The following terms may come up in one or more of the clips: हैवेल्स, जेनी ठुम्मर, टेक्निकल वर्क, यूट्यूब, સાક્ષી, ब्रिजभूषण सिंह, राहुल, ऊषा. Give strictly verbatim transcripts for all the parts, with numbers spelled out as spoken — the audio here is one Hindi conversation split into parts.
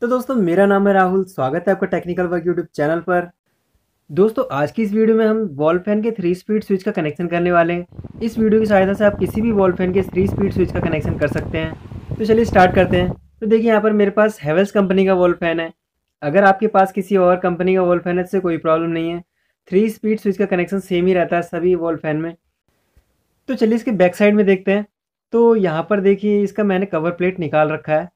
तो दोस्तों मेरा नाम है राहुल, स्वागत है आपका टेक्निकल वर्क यूट्यूब चैनल पर। दोस्तों आज की इस वीडियो में हम वॉल फैन के थ्री स्पीड स्विच का कनेक्शन करने वाले हैं। इस वीडियो की सहायता से आप किसी भी वॉल फैन के थ्री स्पीड स्विच का कनेक्शन कर सकते हैं। तो चलिए स्टार्ट करते हैं। तो देखिए यहाँ पर मेरे पास हैवेल्स कंपनी का वॉल फैन है। अगर आपके पास किसी और कंपनी का वॉल फैन है इससे कोई प्रॉब्लम नहीं है, थ्री स्पीड स्विच का कनेक्शन सेम ही रहता है सभी वॉल फैन में। तो चलिए इसके बैक साइड में देखते हैं। तो यहाँ पर देखिए इसका मैंने कवर प्लेट निकाल रखा है,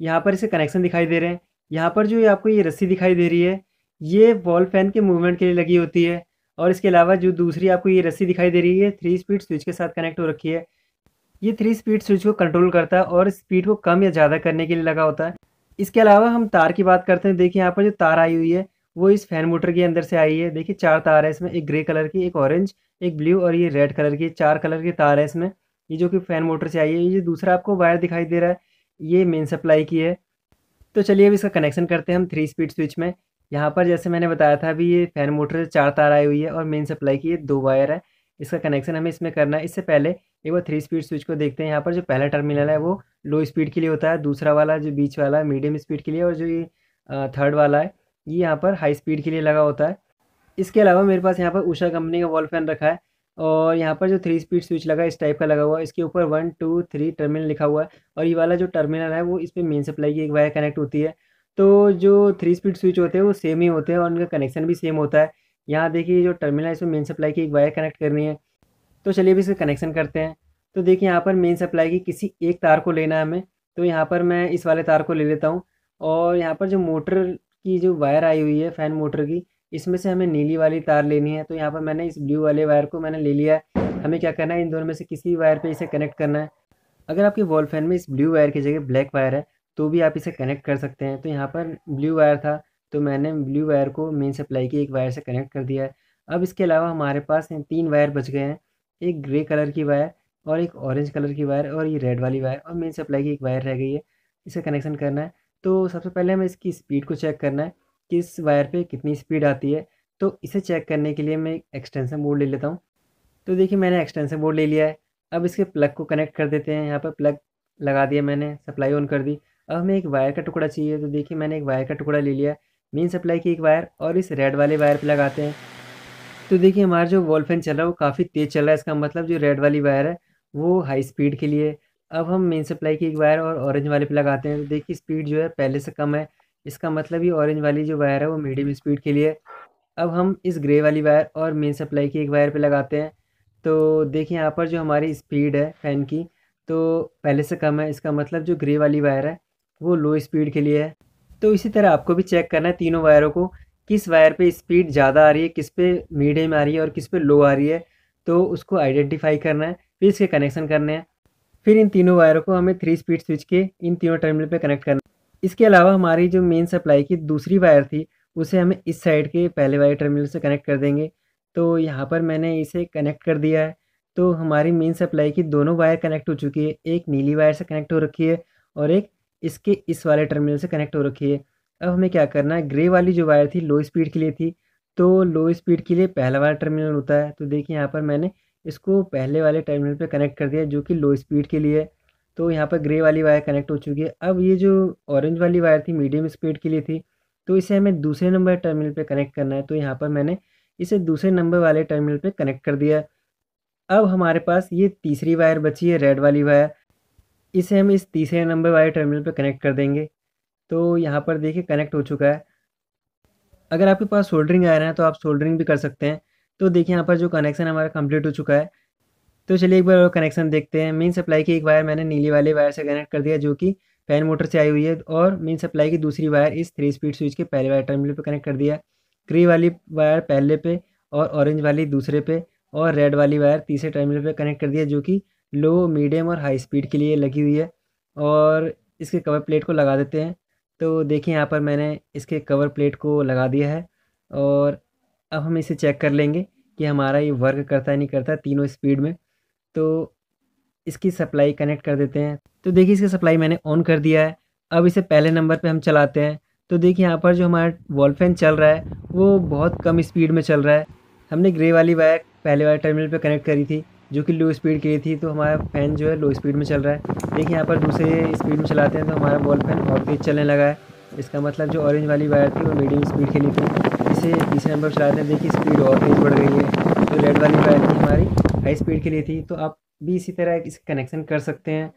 यहाँ पर इसे कनेक्शन दिखाई दे रहे हैं। यहाँ पर जो ये आपको ये रस्सी दिखाई दे रही है ये वॉल फैन के मूवमेंट के लिए लगी होती है, और इसके अलावा जो दूसरी आपको ये रस्सी दिखाई दे रही है थ्री स्पीड स्विच के साथ कनेक्ट हो रखी है। ये थ्री स्पीड स्विच को कंट्रोल करता है और स्पीड को कम या ज़्यादा करने के लिए लगा होता है। इसके अलावा हम तार की बात करते हैं। देखिए यहाँ पर जो तार आई हुई है वो इस फैन मोटर के अंदर से आई है। देखिए चार तार है इसमें, एक ग्रे कलर की, एक ऑरेंज, एक ब्लू और ये रेड कलर की। चार कलर के तार है इसमें, ये जो कि फैन मोटर से आई है। ये दूसरा आपको वायर दिखाई दे रहा है ये मेन सप्लाई की है। तो चलिए अब इसका कनेक्शन करते हैं हम थ्री स्पीड स्विच में। यहाँ पर जैसे मैंने बताया था अभी ये फैन मोटर से चार तार आई हुई है और मेन सप्लाई की ये दो वायर है। इसका कनेक्शन हमें इसमें करना है। इससे पहले एक बार थ्री स्पीड स्विच को देखते हैं। यहाँ पर जो पहला टर्मिनल है वो लो स्पीड के लिए होता है, दूसरा वाला जो बीच वाला है मीडियम स्पीड के लिए, और जो ये थर्ड वाला है ये यहाँ पर हाई स्पीड के लिए लगा होता है। इसके अलावा मेरे पास यहाँ पर ऊषा कंपनी का वॉल फैन रखा है और यहाँ पर जो थ्री स्पीड स्विच लगा है इस टाइप का लगा हुआ है। इसके ऊपर वन टू थ्री टर्मिनल लिखा हुआ है और ये वाला जो टर्मिनल है वो इस पर मेन सप्लाई की एक वायर कनेक्ट होती है। तो जो थ्री स्पीड स्विच होते हैं वो सेम ही होते हैं और उनका कनेक्शन भी सेम होता है। यहाँ देखिए जो टर्मिनल है इसमें मेन सप्लाई की एक वायर कनेक्ट करनी है। तो चलिए अभी इसका कनेक्शन करते हैं। तो देखिए यहाँ पर मेन सप्लाई की किसी एक तार को लेना है हमें। तो यहाँ पर मैं इस वाले तार को ले लेता हूँ और यहाँ पर जो मोटर की जो वायर आई हुई है फैन मोटर की, इसमें से हमें नीली वाली तार लेनी है। तो यहाँ पर मैंने इस ब्लू वाले वायर को मैंने ले लिया है। हमें क्या करना है, इन दोनों में से किसी भी वायर पे इसे कनेक्ट करना है। अगर आपके वॉल फैन में इस ब्लू वायर की जगह ब्लैक वायर है तो भी आप इसे कनेक्ट कर सकते हैं। तो यहाँ पर ब्लू वायर था तो मैंने ब्लू वायर को मेन सप्लाई की एक वायर से कनेक्ट कर दिया है। अब इसके अलावा हमारे पास तीन वायर बच गए हैं, एक ग्रे कलर की वायर और एक ऑरेंज कलर की वायर और ये रेड वाली वायर, और मेन सप्लाई की एक वायर रह गई है। इसे कनेक्शन करना है। तो सबसे पहले हमें इसकी स्पीड को चेक करना है कि इस वायर पे कितनी स्पीड आती है। तो इसे चेक करने के लिए मैं एक एक्सटेंशन बोर्ड ले लेता हूँ। तो देखिए मैंने एक्सटेंशन बोर्ड ले लिया है। अब इसके प्लग को कनेक्ट कर देते हैं। यहाँ पर प्लग लगा दिया मैंने, सप्लाई ऑन कर दी। अब हमें एक वायर का टुकड़ा चाहिए। तो देखिए मैंने एक वायर का टुकड़ा ले लिया है, मेन सप्लाई की एक वायर और इस रेड वाले वायर पर लगाते हैं। तो देखिए हमारा जो वॉल फैन चल रहा है वो काफ़ी तेज़ चल रहा है। इसका मतलब जो रेड वाली वायर है वो हाई स्पीड के लिए। अब हम मेन सप्लाई की एक वायर और ऑरेंज वाले पर लगाते हैं। तो देखिए स्पीड जो है पहले से कम है, इसका मतलब ये ऑरेंज वाली जो वायर है वो मीडियम स्पीड के लिए। अब हम इस ग्रे वाली वायर और मेन सप्लाई की एक वायर पे लगाते हैं। तो देखिए यहाँ पर जो हमारी स्पीड है फ़ैन की तो पहले से कम है, इसका मतलब जो ग्रे वाली वायर है वो लो स्पीड के लिए है। तो इसी तरह आपको भी चेक करना है तीनों वायरों को, किस वायर पे स्पीड ज़्यादा आ रही है, किस पे मीडियम आ रही है और किस पे लो आ रही है। तो उसको आइडेंटिफाई करना है, फिर इसके कनेक्शन करने हैं। फिर इन तीनों वायरों को हमें थ्री स्पीड स्विच के इन तीनों टर्मिनल पर कनेक्ट करना है। इसके अलावा हमारी जो मेन सप्लाई की दूसरी वायर थी उसे हमें इस साइड के पहले वायर टर्मिनल से कनेक्ट कर देंगे। तो यहाँ पर मैंने इसे कनेक्ट कर दिया है। तो हमारी मेन सप्लाई की दोनों वायर कनेक्ट हो चुकी है, एक नीली वायर से कनेक्ट हो रखी है और एक इसके इस वाले टर्मिनल से कनेक्ट हो रखी है। अब हमें क्या करना है, ग्रे वाली जो वायर थी लो स्पीड के लिए थी, तो लो स्पीड के लिए पहला वाला टर्मिनल होता है। तो देखिए यहाँ पर मैंने इसको पहले वाले टर्मिनल पर कनेक्ट कर दिया जो कि लो स्पीड के लिए है। तो यहाँ पर ग्रे वाली वायर कनेक्ट हो चुकी है। अब ये जो ऑरेंज वाली वायर थी मीडियम स्पीड के लिए थी तो इसे हमें दूसरे नंबर टर्मिनल पे कनेक्ट करना है। तो यहाँ पर मैंने इसे दूसरे नंबर वाले टर्मिनल पे कनेक्ट कर दिया। अब हमारे पास ये तीसरी वायर बची है रेड वाली वायर, इसे हम इस तीसरे नंबर वाले टर्मिनल पर कनेक्ट कर देंगे। तो यहाँ पर देखिए कनेक्ट हो चुका है। अगर आपके पास सोल्डरिंग आयरन है तो आप सोल्डरिंग भी कर सकते हैं। तो देखिए यहाँ पर जो कनेक्शन हमारा कंप्लीट हो चुका है। तो चलिए एक बार और कनेक्शन देखते हैं। मेन सप्लाई की एक वायर मैंने नीली वाले वायर से कनेक्ट कर दिया जो कि फैन मोटर से आई हुई है, और मेन सप्लाई की दूसरी वायर इस थ्री स्पीड स्विच के पहले वायर टर्मिनल पर कनेक्ट कर दिया। ग्रे वाली वायर पहले पे और ऑरेंज वाली दूसरे पे और रेड वाली वायर तीसरे टर्मिनल पर कनेक्ट कर दिया जो कि लो, मीडियम और हाई स्पीड के लिए लगी हुई है। और इसके कवर प्लेट को लगा देते हैं। तो देखिए यहाँ पर मैंने इसके कवर प्लेट को लगा दिया है और अब हम इसे चेक कर लेंगे कि हमारा ये वर्क करता है नहीं करता तीनों स्पीड में। तो इसकी सप्लाई कनेक्ट कर देते हैं। तो देखिए इसकी सप्लाई मैंने ऑन कर दिया है। अब इसे पहले नंबर पे हम चलाते हैं। तो देखिए यहाँ पर जो हमारा वॉल फैन चल रहा है वो बहुत कम स्पीड में चल रहा है। हमने ग्रे वाली वायर पहले वाले टर्मिनल पे कनेक्ट करी थी जो कि लो स्पीड के लिए थी, तो हमारा फ़ैन जो है लो स्पीड में चल रहा है। देखिए यहाँ पर दूसरे स्पीड में चलाते हैं तो हमारा वॉल फैन और तेज़ चलने लगा है इसका मतलब जो ऑरेंज वाली वायर थी वो मीडियम स्पीड के लिए थी, इसे तीसरे नंबर पर चलाते हैं। देखिए स्पीड और तेज़ बढ़ गई है। तो रेड वाली वायर थी हमारी हाई स्पीड के लिए थी। तो आप भी इसी तरह इस कनेक्शन कर सकते हैं।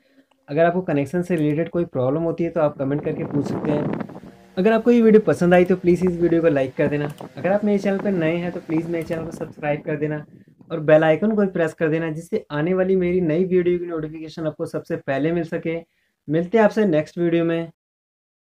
अगर आपको कनेक्शन से रिलेटेड कोई प्रॉब्लम होती है तो आप कमेंट करके पूछ सकते हैं। अगर आपको ये वीडियो पसंद आई तो प्लीज़ इस वीडियो को लाइक कर देना। अगर आप मेरे चैनल पर नए हैं तो प्लीज़ मेरे चैनल को सब्सक्राइब कर देना और बेल आइकन को भी प्रेस कर देना, जिससे आने वाली मेरी नई वीडियो की नोटिफिकेशन आपको सबसे पहले मिल सके। मिलते हैं आपसे नेक्स्ट वीडियो में।